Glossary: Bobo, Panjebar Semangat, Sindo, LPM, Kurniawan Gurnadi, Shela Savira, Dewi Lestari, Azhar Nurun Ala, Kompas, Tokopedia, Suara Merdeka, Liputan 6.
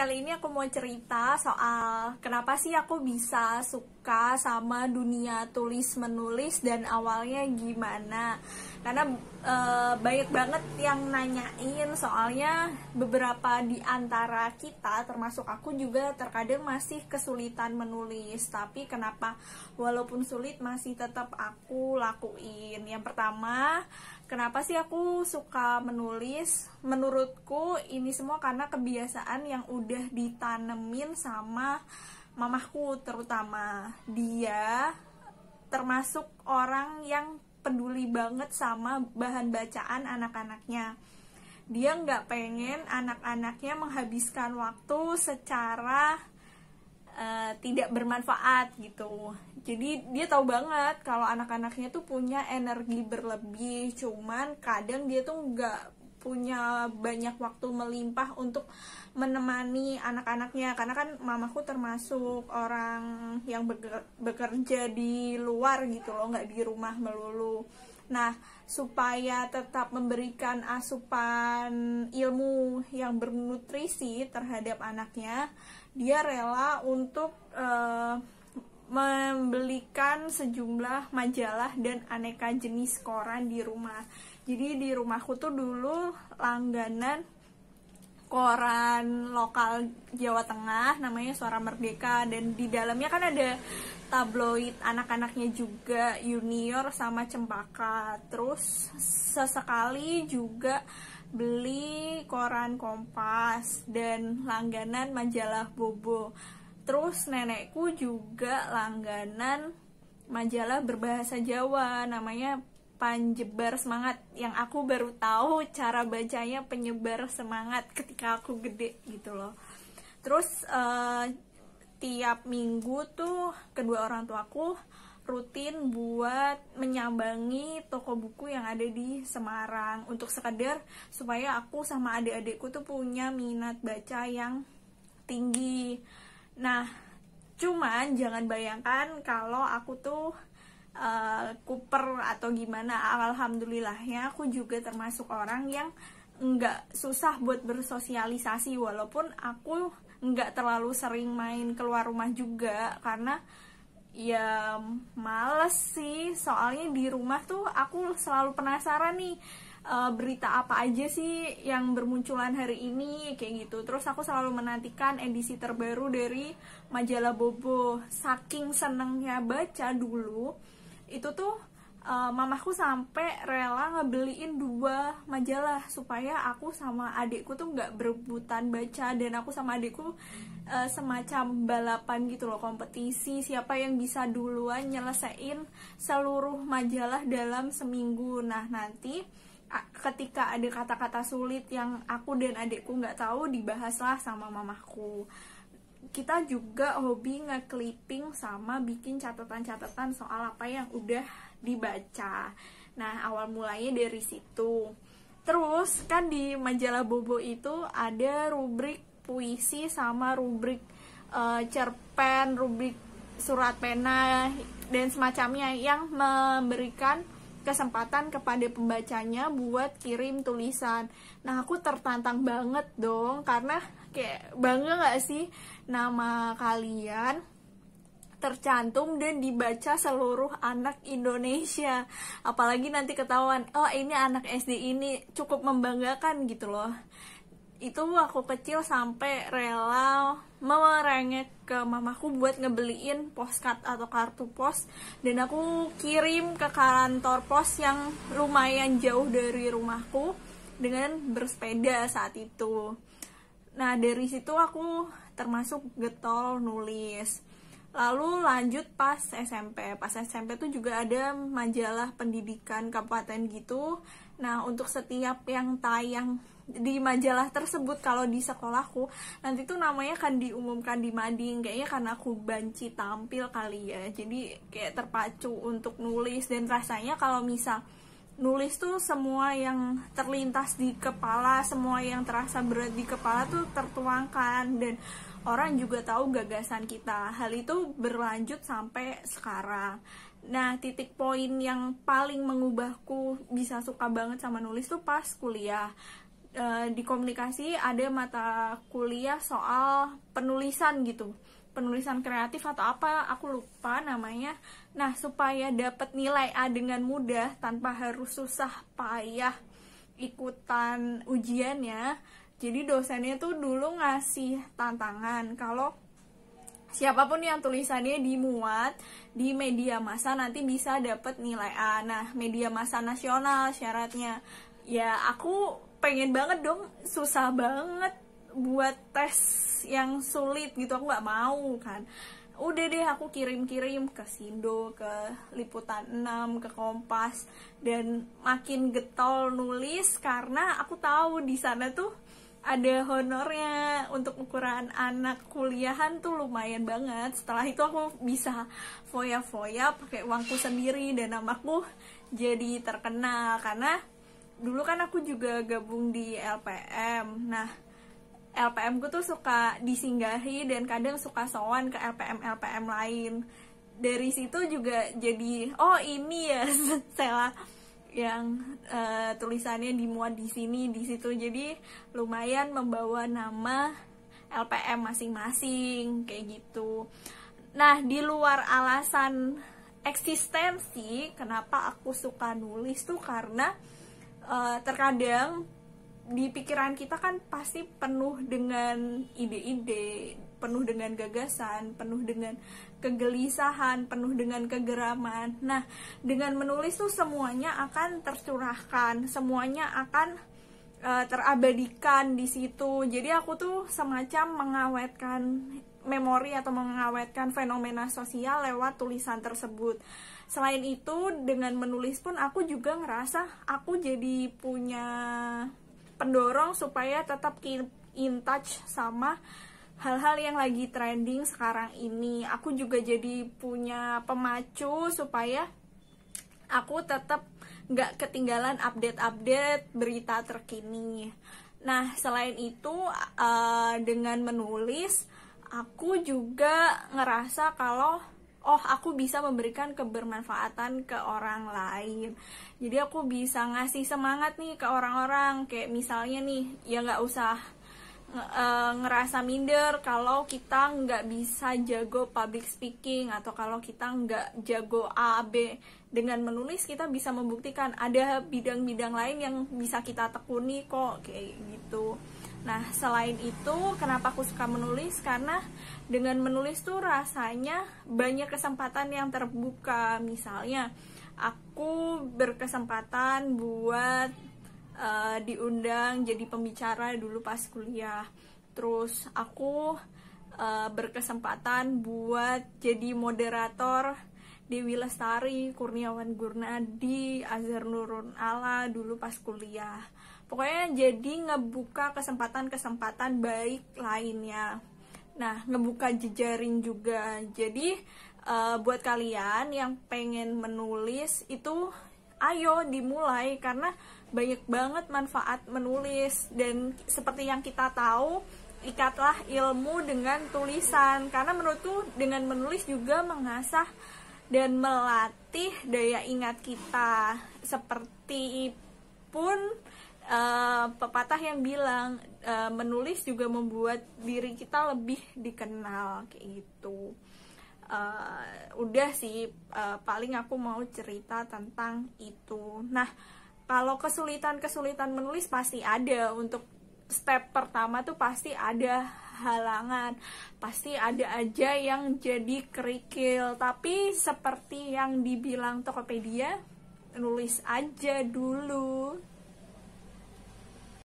kali ini aku mau cerita soal kenapa sih aku bisa suka sama dunia tulis-menulis dan awalnya gimana. Karena banyak banget yang nanyain, soalnya beberapa di antara kita, termasuk aku juga, terkadang masih kesulitan menulis. Tapi kenapa walaupun sulit masih tetap aku lakuin. Yang pertama, kenapa sih aku suka menulis? Menurutku ini semua karena kebiasaan yang udah ditanemin sama mamahku terutama. Dia termasuk orang yang peduli banget sama bahan bacaan anak-anaknya. Dia nggak pengen anak-anaknya menghabiskan waktu secara tidak bermanfaat gitu. Jadi dia tahu banget kalau anak-anaknya tuh punya energi berlebih, cuman kadang dia tuh nggak punya banyak waktu melimpah untuk menemani anak-anaknya. Karena kan mamaku termasuk orang yang bekerja di luar gitu loh, nggak di rumah melulu. Nah, supaya tetap memberikan asupan ilmu yang bernutrisi terhadap anaknya, dia rela untuk membelikan sejumlah majalah dan aneka jenis koran di rumah. Jadi di rumahku tuh dulu langganan koran lokal Jawa Tengah, namanya Suara Merdeka, dan di dalamnya kan ada tabloid anak-anaknya juga, Junior sama Cempaka. Terus sesekali juga beli koran Kompas dan langganan majalah Bobo. Terus nenekku juga langganan majalah berbahasa Jawa, namanya Panjebar Semangat, yang aku baru tahu cara bacanya Penyebar Semangat ketika aku gede gitu loh. Terus tiap minggu tuh kedua orang tuaku rutin buat menyambangi toko buku yang ada di Semarang, untuk sekedar supaya aku sama adik-adikku tuh punya minat baca yang tinggi. Nah, cuman jangan bayangkan kalau aku tuh kuper atau gimana. Alhamdulillahnya aku juga termasuk orang yang nggak susah buat bersosialisasi, walaupun aku nggak terlalu sering main keluar rumah juga, karena ya males sih. Soalnya di rumah tuh aku selalu penasaran nih, berita apa aja sih yang bermunculan hari ini, kayak gitu. Terus aku selalu menantikan edisi terbaru dari majalah Bobo. Saking senengnya baca dulu itu tuh, mamaku sampai rela ngebeliin 2 majalah supaya aku sama adikku tuh nggak berebutan baca, dan aku sama adikku semacam balapan gitu loh, kompetisi siapa yang bisa duluan nyelesain seluruh majalah dalam seminggu. Nah, nanti ketika ada kata-kata sulit yang aku dan adikku nggak tahu, dibahaslah sama mamahku. Kita juga hobi nge-clipping sama bikin catatan-catatan soal apa yang udah dibaca. Nah, awal mulanya dari situ. Terus kan di majalah Bobo itu ada rubrik puisi sama rubrik cerpen, rubrik surat pena, dan semacamnya, yang memberikan kesempatan kepada pembacanya buat kirim tulisan. Nah, aku tertantang banget dong, karena kayak bangga gak sih nama kalian tercantum dan dibaca seluruh anak Indonesia. Apalagi nanti ketahuan, oh ini anak SD ini, cukup membanggakan gitu loh. Itu aku kecil sampai rela merengek ke mamaku buat ngebeliin postcard atau kartu pos, dan aku kirim ke kantor pos yang lumayan jauh dari rumahku dengan bersepeda saat itu. Nah, dari situ aku termasuk getol nulis. Lalu lanjut pas SMP. Pas SMP tuh juga ada majalah pendidikan kabupaten gitu. Nah, untuk setiap yang tayang di majalah tersebut, kalau di sekolahku nanti tuh namanya kan diumumkan di mading. Kayaknya karena aku banci tampil kali ya, jadi kayak terpacu untuk nulis. Dan rasanya kalau misal nulis tuh semua yang terlintas di kepala, semua yang terasa berat di kepala tuh tertuangkan, dan orang juga tahu gagasan kita. Hal itu berlanjut sampai sekarang. Nah, titik poin yang paling mengubahku bisa suka banget sama nulis tuh pas kuliah. di komunikasi ada mata kuliah soal penulisan gitu, penulisan kreatif atau apa, aku lupa namanya. Nah, supaya dapat nilai A dengan mudah tanpa harus susah payah ikutan ujiannya, jadi dosennya tuh dulu ngasih tantangan kalau siapapun yang tulisannya dimuat di media massa nanti bisa dapat nilai A. Nah, media massa nasional syaratnya. Ya, aku pengen banget dong, susah banget buat tes yang sulit gitu, aku nggak mau kan. Udah deh, aku kirim-kirim ke Sindo, ke Liputan 6, ke Kompas, dan makin getol nulis karena aku tahu di sana tuh ada honornya untuk ukuran anak kuliahan tuh lumayan banget. Setelah itu aku bisa foya-foya pakai uangku sendiri dan namaku jadi terkenal karena dulu kan aku juga gabung di LPM. Nah, LPM ku tuh suka disinggahi dan kadang suka sowan ke LPM-LPM lain. Dari situ juga jadi, oh ini ya Sela yang tulisannya dimuat di sini, di situ, jadi lumayan membawa nama LPM masing-masing kayak gitu. Nah, di luar alasan eksistensi, kenapa aku suka nulis tuh karena terkadang di pikiran kita kan pasti penuh dengan ide-ide, penuh dengan gagasan, penuh dengan kegelisahan, penuh dengan kegeraman. Nah, dengan menulis tuh semuanya akan tercurahkan, semuanya akan terabadikan di situ. Jadi aku tuh semacam mengawetkan memori atau mengawetkan fenomena sosial lewat tulisan tersebut. Selain itu, dengan menulis pun aku juga ngerasa aku jadi punya pendorong supaya tetap keep in touch sama hal-hal yang lagi trending sekarang ini. Aku juga jadi punya pemacu supaya aku tetap nggak ketinggalan update-update berita terkini. Nah, selain itu, dengan menulis, aku juga ngerasa kalau, oh, aku bisa memberikan kebermanfaatan ke orang lain. Jadi aku bisa ngasih semangat nih ke orang-orang. Kayak misalnya nih, ya nggak usah ngerasa minder kalau kita nggak bisa jago public speaking atau kalau kita nggak jago A, B. Dengan menulis kita bisa membuktikan ada bidang-bidang lain yang bisa kita tekuni kok, kayak gitu. Nah, selain itu, kenapa aku suka menulis? Karena dengan menulis tuh rasanya banyak kesempatan yang terbuka. Misalnya aku berkesempatan buat diundang jadi pembicara dulu pas kuliah. Terus aku berkesempatan buat jadi moderator Dewi Lestari, Kurniawan Gurnadi, Azhar Nurun Ala dulu pas kuliah. Pokoknya jadi ngebuka kesempatan-kesempatan baik lainnya. Nah, ngebuka jejaring juga. Jadi buat kalian yang pengen menulis itu, ayo dimulai karena banyak banget manfaat menulis. Dan seperti yang kita tahu, ikatlah ilmu dengan tulisan, karena menurutku dengan menulis juga mengasah dan melatih daya ingat kita. Seperti pun pepatah yang bilang menulis juga membuat diri kita lebih dikenal, kayak gitu. Udah sih, paling aku mau cerita tentang itu. Nah, kalau kesulitan-kesulitan menulis pasti ada. Untuk step pertama tuh pasti ada halangan, pasti ada aja yang jadi kerikil. Tapi seperti yang dibilang Tokopedia, nulis aja dulu.